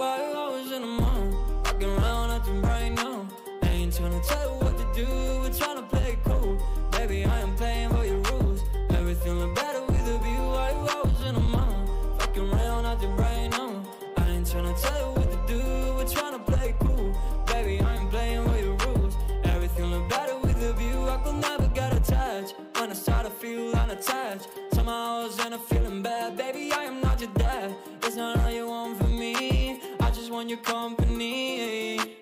Why always in the mind? Fucking around at you right now. Ain't tryna tell you what to do, we're tryna play it cool. Baby, I am playing by your rules. Everything look better with a view. Why you always in the mind? Fucking around at you right now. I ain't tryna tell you what to do, we're tryna play it cool. Baby, I am playing by your rules. Everything look better with a view. I could never get attached. When I start to feel unattached, somehow I was in a feeling bad. Baby, I am not your dad. It's not all you want from me, I just want your company.